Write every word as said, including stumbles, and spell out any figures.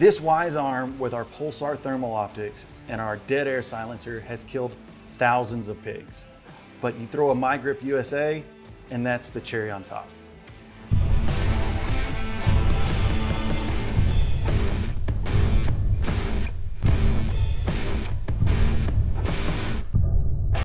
This wise arm with our Pulsar Thermal Optics and our Dead Air silencer has killed thousands of pigs. But you throw a MyGrip U S A and that's the cherry on top.